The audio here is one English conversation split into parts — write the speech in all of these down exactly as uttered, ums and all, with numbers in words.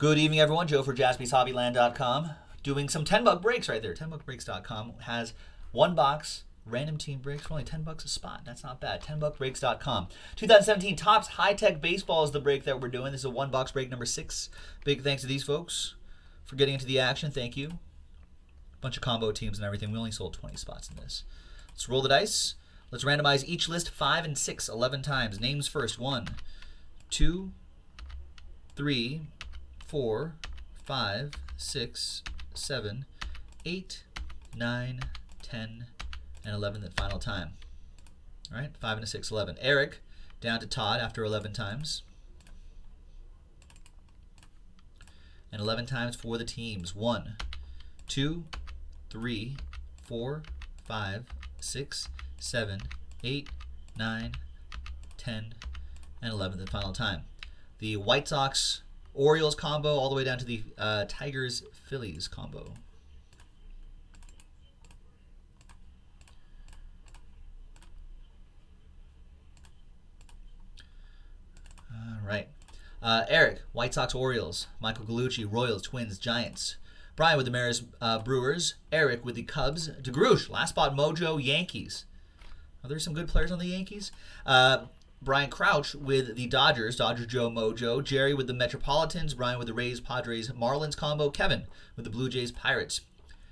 Good evening, everyone. Joe for Jaspys Hobbyland dot com. Doing some ten buck breaks right there. ten buck breaks dot com has one box, random team breaks for only ten bucks a spot. That's not bad. ten buck breaks dot com. twenty seventeen Topps High Tech Baseball is the break that we're doing. This is a one box break number six. Big thanks to these folks for getting into the action. Thank you. Bunch of combo teams and everything. We only sold twenty spots in this. Let's roll the dice. Let's randomize each list five and six, eleven times. Names first. One, two, three, four, five, six, seven, eight, nine, ten, and eleven the final time. All right, five and a six, eleven. Eric down to Todd after eleven times. And eleven times for the teams. One, two, three, four, five, six, seven, eight, nine, ten, and eleven the final time. The White Sox Orioles combo all the way down to the uh, Tigers Phillies combo. All right. Uh, Eric, White Sox Orioles. Michael Gallucci, Royals, Twins, Giants. Brian with the Mariners uh, Brewers. Eric with the Cubs. DeGrouch, last spot mojo, Yankees. Are there some good players on the Yankees? Uh, Brian Crouch with the Dodgers, Dodger Joe Mojo. Jerry with the Metropolitans. Brian with the Rays, Padres, Marlins combo. Kevin with the Blue Jays, Pirates.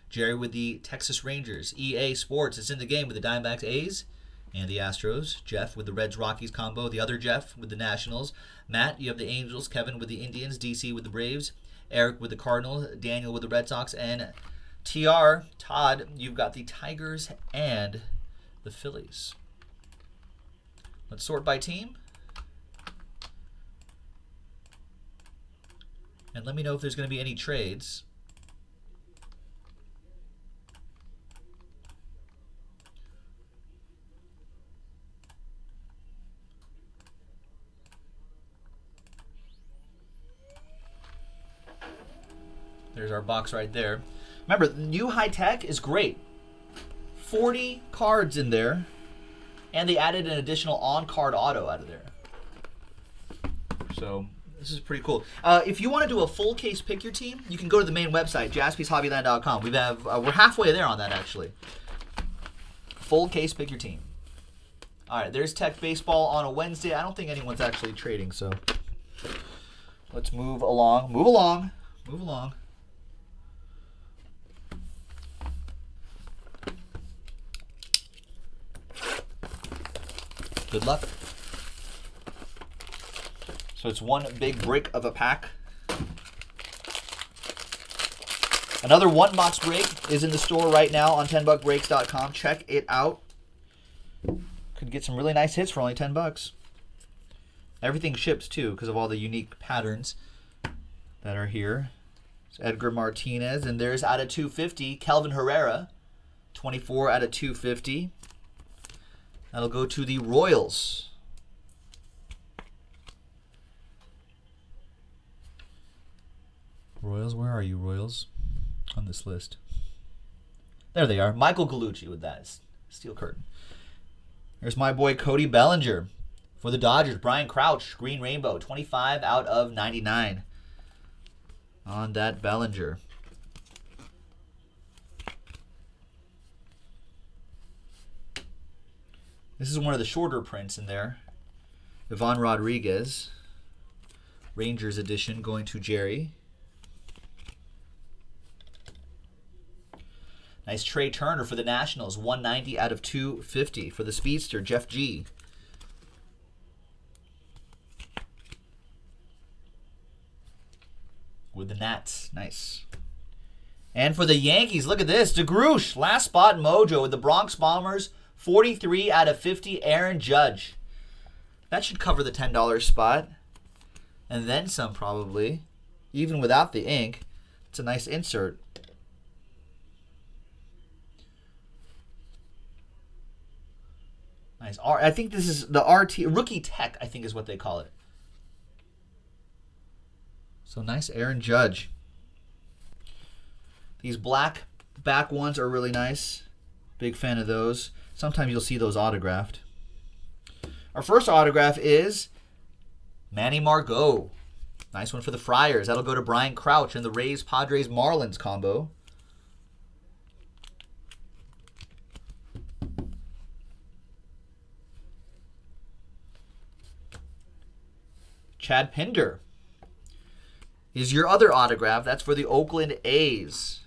Jerry with the Texas Rangers. E A Sports is in the game with the Diamondbacks, A's, and the Astros. Jeff with the Reds, Rockies combo. The other Jeff with the Nationals. Matt, you have the Angels. Kevin with the Indians. D C with the Braves. Eric with the Cardinals. Daniel with the Red Sox. And T R, Todd, you've got the Tigers and the Phillies. Let's sort by team. And let me know if there's going to be any trades. There's our box right there. Remember, the new high tech is great. forty cards in there. And they added an additional on-card auto out of there. So this is pretty cool. Uh, if you want to do a full case pick your team, you can go to the main website, Jaspys Hobbyland dot com. We have uh, we're halfway there on that actually. Full case pick your team. All right, there's Tech Baseball on a Wednesday. I don't think anyone's actually trading, so let's move along. Move along. Move along. Good luck. So it's one big brick of a pack. Another one box break is in the store right now on ten buck breaks dot com. Check it out. Could get some really nice hits for only ten bucks. Everything ships too because of all the unique patterns that are here. It's Edgar Martinez, and there's out of two fifty, Calvin Herrera, twenty-four out of two fifty. That'll go to the Royals. Royals, where are you, Royals? On this list. There they are. Michael Gallucci with that. Steel curtain. There's my boy Cody Bellinger for the Dodgers. Brian Crouch, Green Rainbow, twenty-five out of ninety-nine on that Bellinger. This is one of the shorter prints in there. Ivan Rodriguez, Rangers edition, going to Jerry. Nice Trey Turner for the Nationals, one ninety out of two fifty. For the Speedster, Jeff G. With the Nats, nice. And for the Yankees, look at this, DeGrouch, last spot mojo with the Bronx Bombers, forty-three out of fifty, Aaron Judge. That should cover the ten dollar spot. And then some probably. Even without the ink, it's a nice insert. Nice. R I think this is the R T, Rookie Tech, I think is what they call it. So nice Aaron Judge. These black back ones are really nice. Big fan of those. Sometimes you'll see those autographed. Our first autograph is Manny Margot. Nice one for the Friars. That'll go to Brian Crouch in the Rays, Padres, Marlins combo. Chad Pinder is your other autograph. That's for the Oakland A's.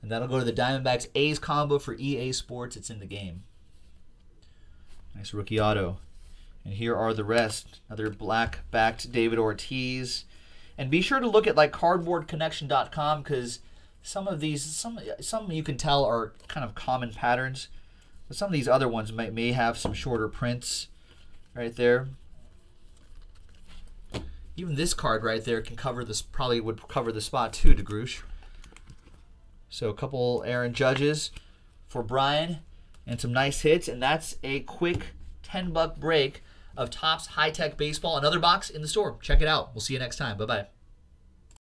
And that'll go to the Diamondbacks A's combo for E A Sports. It's in the game. Nice rookie auto. And here are the rest. Another black-backed David Ortiz. And be sure to look at like cardboard connection dot com because some of these, some some you can tell are kind of common patterns. But some of these other ones may, may have some shorter prints right there. Even this card right there can cover this, probably would cover the spot too, DeGrouch. So a couple Aaron Judges for Brian and some nice hits. And that's a quick ten buck break of Topps High Tech Baseball. Another box in the store. Check it out. We'll see you next time. Bye-bye.